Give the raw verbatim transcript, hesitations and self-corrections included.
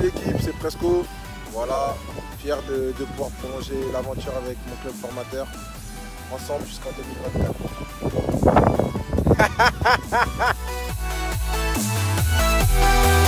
de l'équipe, c'est Presco. Voilà, fier de, de pouvoir prolonger l'aventure avec mon club formateur, ensemble jusqu'en deux mille vingt-quatre.